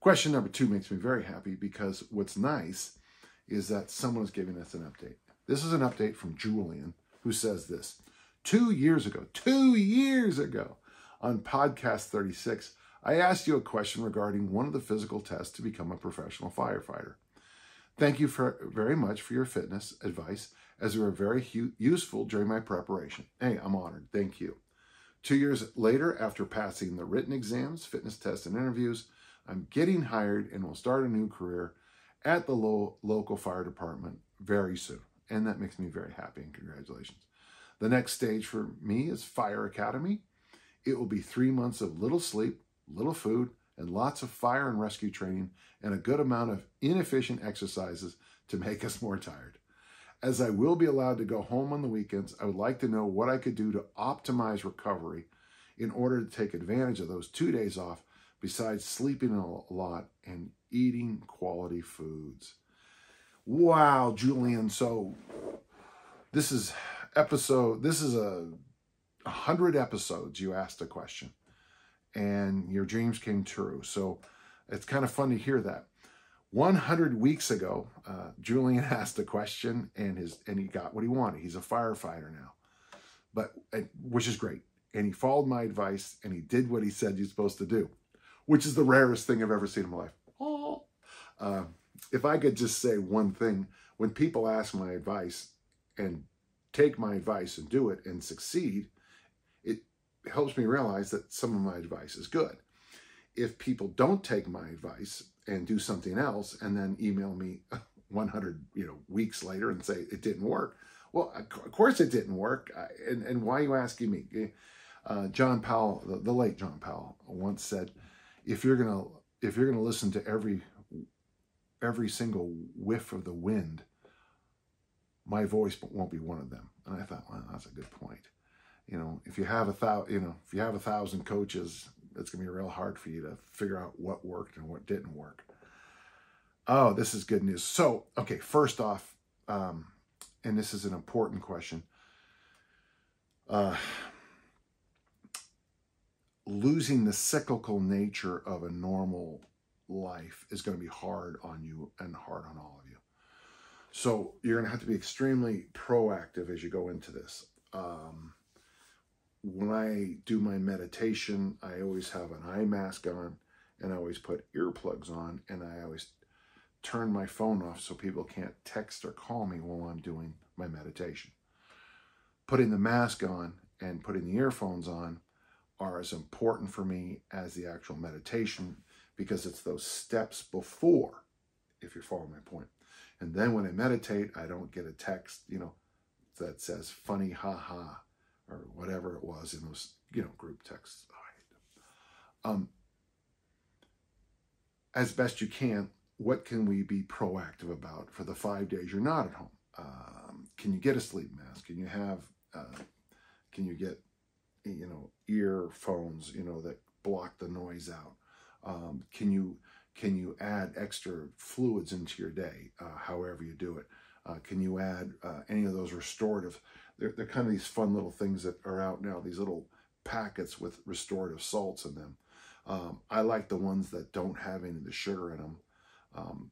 Question number 2 makes me very happy, because what's nice is that someone is giving us an update. This is an update from Julian, who says this. 2 years ago, on podcast 36, I asked you a question regarding one of the physical tests to become a professional firefighter. Thank you very much for your fitness advice, as they were very useful during my preparation. Hey, I'm honored. Thank you. 2 years later, after passing the written exams, fitness tests, and interviews, I'm getting hired and will start a new career at the local fire department very soon. And that makes me very happy, and congratulations. The next stage for me is Fire Academy. It will be 3 months of little sleep, little food, and lots of fire and rescue training, and a good amount of inefficient exercises to make us more tired. As I will be allowed to go home on the weekends, I would like to know what I could do to optimize recovery in order to take advantage of those 2 days off, besides sleeping a lot and eating quality foods. Wow, Julian, so this is 100 episodes you asked a question, and your dreams came true. So it's kind of fun to hear that. 100 weeks ago, Julian asked a question, and he got what he wanted. He's a firefighter now, which is great. And he followed my advice, and he did what he said you're supposed to do, which is the rarest thing I've ever seen in my life. Oh. If I could just say one thing, when people ask my advice and take my advice and do it and succeed, it helps me realize that some of my advice is good. If people don't take my advice and do something else and then email me 100 weeks later and say it didn't work, well, of course it didn't work. And why are you asking me? John Powell, the late John Powell, once said, if you're gonna listen to every single whiff of the wind, my voice won't be one of them. And I thought, well, that's a good point. If you have a 1,000 coaches, it's gonna be real hard for you to figure out what worked and what didn't work. Oh, this is good news. So, okay, first off, and this is an important question. Losing the cyclical nature of a normal life is going to be hard on you and hard on all of you. So you're going to have to be extremely proactive as you go into this. When I do my meditation, I always have an eye mask on, and I always put earplugs on, and I always turn my phone off so people can't text or call me while I'm doing my meditation. Putting the mask on and putting the earphones on are as important for me as the actual meditation, because it's those steps before, if you follow my point. And then when I meditate, I don't get a text, that says funny, haha, or whatever it was in those, group texts. Oh, I hate them. As best you can, what can we be proactive about for the 5 days you're not at home? Can you get a sleep mask? Can you have, can you get, earphones, that block the noise out? Can you add extra fluids into your day, however you do it? Can you add any of those restorative? They're kind of these fun little things that are out now, these little packets with restorative salts in them. I like the ones that don't have any of the sugar in them.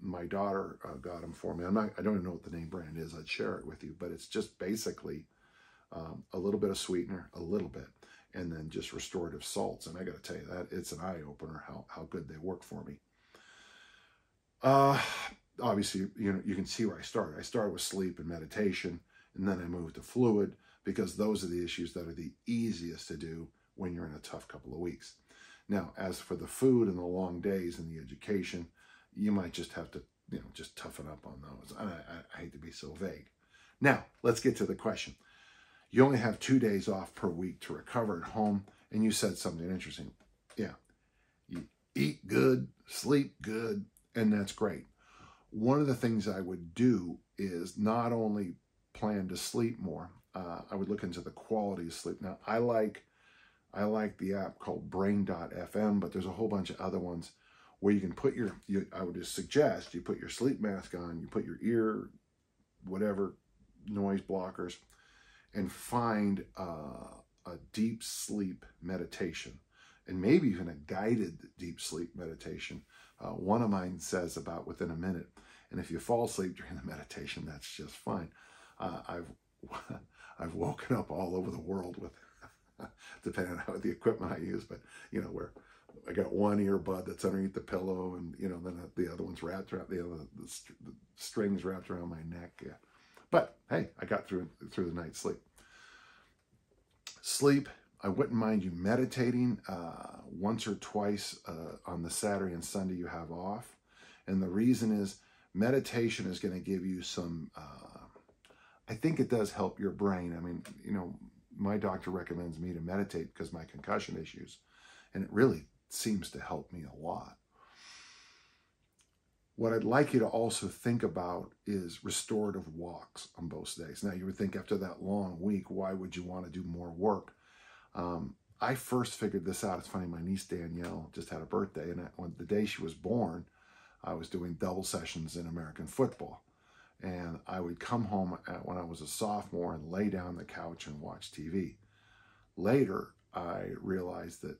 My daughter got them for me. I don't even know what the name brand is. I'd share it with you, but it's just basically a little bit of sweetener, a little bit, and then just restorative salts. And I got to tell you that it's an eye-opener how good they work for me. Obviously, you can see where I started. I started with sleep and meditation, and then I moved to fluid, because those are the issues that are the easiest to do when you're in a tough couple of weeks. Now, as for the food and the long days and the education, you might just have to, just toughen up on those. And I hate to be so vague. Now, let's get to the question. You only have 2 days off per week to recover at home, and you said something interesting. Yeah, you eat good, sleep good, and that's great. One of the things I would do is not only plan to sleep more, I would look into the quality of sleep. Now, I like the app called Brain.fm, but there's a whole bunch of other ones where you can put I would just suggest you put your sleep mask on, you put your ear, whatever, noise blockers, and find a deep sleep meditation. and maybe even a guided deep sleep meditation. One of mine says about within a minute. And if you fall asleep during the meditation, that's just fine. I've woken up all over the world with, depending on how the equipment I use, but you know, where I got one earbud that's underneath the pillow, and you know, then the other one's wrapped around the strings wrapped around my neck. Yeah. But hey, I got through the night's sleep. Sleep. I wouldn't mind you meditating once or twice on the Saturday and Sunday you have off. And the reason is meditation is going to give you some, I think it does help your brain. I mean, you know, my doctor recommends me to meditate because of my concussion issues. And it really seems to help me a lot. What I'd like you to also think about is restorative walks on both days. Now, you would think after that long week, why would you want to do more work? I first figured this out. It's funny, my niece Danielle just had a birthday, and on the day she was born, I was doing double sessions in American football. And I would come home when I was a sophomore and lay down on the couch and watch TV. Later, I realized that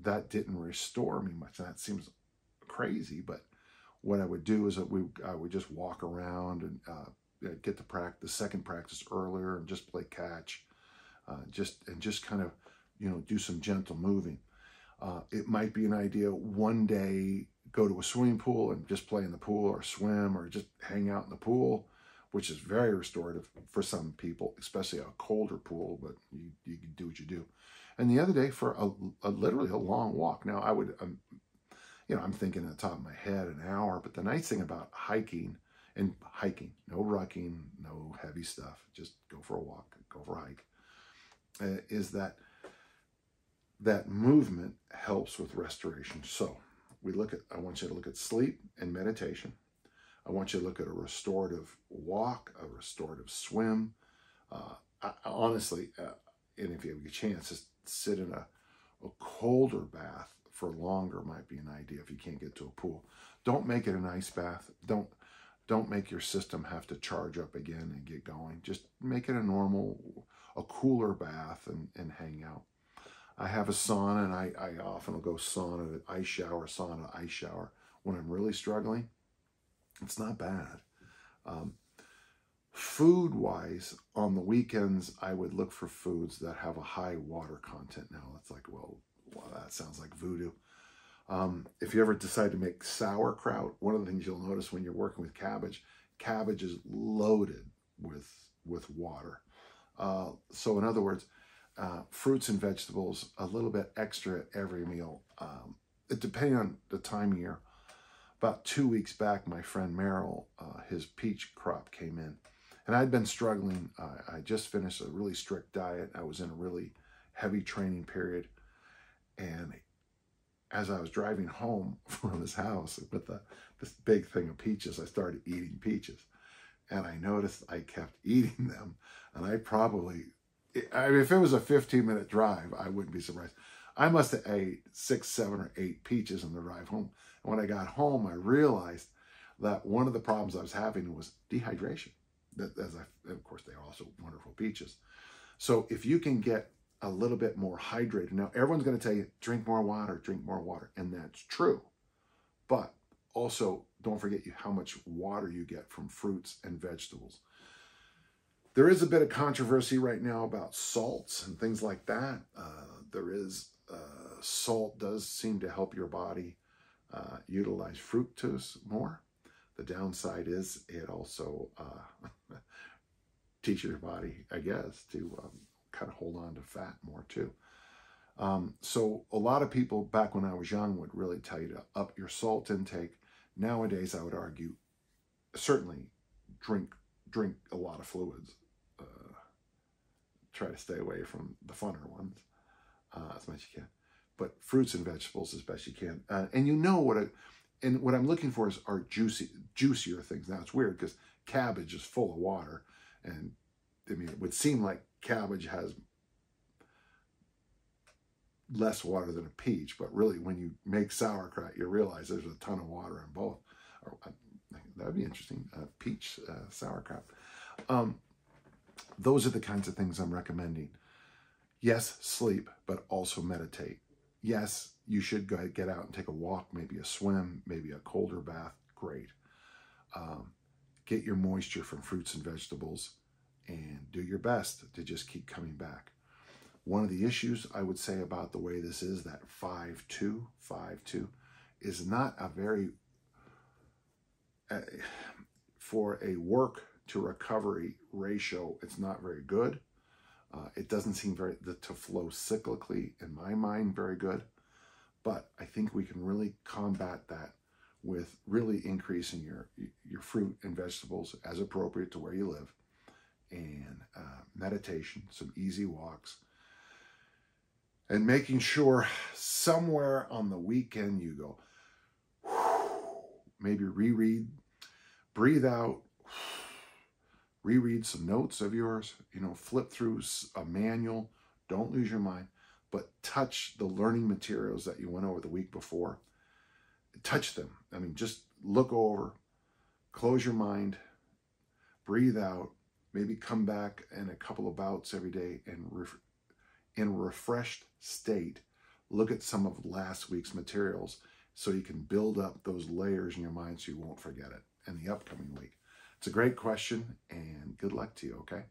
that didn't restore me much. And that seems crazy, but what I would do is that I would just walk around and get to practice, the second practice earlier, and just play catch. Just kind of, you know, do some gentle moving. It might be an idea one day go to a swimming pool and just play in the pool or swim or just hang out in the pool, which is very restorative for some people, especially a colder pool, but you can do what you do. And the other day for literally a long walk. Now I would, you know, I'm thinking at the top of my head an hour, but the nice thing about hiking, no rucking, no heavy stuff, just go for a walk, go for a hike. Is that movement helps with restoration. So I want you to look at sleep and meditation. I want you to look at a restorative walk, a restorative swim. Honestly, and if you have a chance, just sit in a colder bath for longer might be an idea if you can't get to a pool. Don't make it an ice bath. Don't make your system have to charge up again and get going. Just make it a cooler bath and hang out. I have a sauna, and I often will go sauna, ice shower when I'm really struggling. It's not bad. Food-wise, on the weekends, I would look for foods that have a high water content. Now, that's like, well, that sounds like voodoo. If you ever decide to make sauerkraut, one of the things you'll notice when you're working with cabbage is loaded with water. So in other words, fruits and vegetables, a little bit extra at every meal, depending on the time of year. About 2 weeks back, my friend Merrill, his peach crop came in, and I'd been struggling. I just finished a really strict diet. I was in a really heavy training period, and as I was driving home from his house with this big thing of peaches, I started eating peaches. And I noticed I kept eating them. And I mean, if it was a 15-minute drive, I wouldn't be surprised. I must have ate 6, 7, or 8 peaches on the drive home. And when I got home, I realized that one of the problems I was having was dehydration. Of course, they are also wonderful peaches. So if you can get a little bit more hydrated. Now, everyone's going to tell you, drink more water. And that's true. But also, don't forget how much water you get from fruits and vegetables. There is a bit of controversy right now about salts and things like that. Salt does seem to help your body utilize fructose more. The downside is it also teaches your body, I guess, to kind of hold on to fat more too. So a lot of people back when I was young would really tell you to up your salt intake. Nowadays, I would argue, certainly drink a lot of fluids. Try to stay away from the funner ones as much as you can. But fruits and vegetables as best you can. And you know what I'm looking for are juicier things. Now, it's weird because cabbage is full of water. And I mean, it would seem like cabbage has less water than a peach, but really when you make sauerkraut, you realize there's a ton of water in both. That'd be interesting, peach sauerkraut. Those are the kinds of things I'm recommending. Yes, sleep, but also meditate. yes, you should go ahead, get out and take a walk, maybe a swim, maybe a colder bath, great. Get your moisture from fruits and vegetables and do your best to just keep coming back. One of the issues I would say about the way this is, that 5-2 is not a very, for a work to recovery ratio, it's not very good. It doesn't seem to flow cyclically in my mind very good, but I think we can really combat that with really increasing your fruit and vegetables as appropriate to where you live, and meditation, some easy walks, and making sure somewhere on the weekend you go, maybe reread, breathe out, reread some notes of yours, you know, flip through a manual, don't lose your mind, but touch the learning materials that you went over the week before. Touch them. I mean, just look over, close your mind, breathe out, maybe come back in a couple of bouts every day and in a refreshed state, look at some of last week's materials so you can build up those layers in your mind so you won't forget it in the upcoming week. It's a great question, and good luck to you, okay?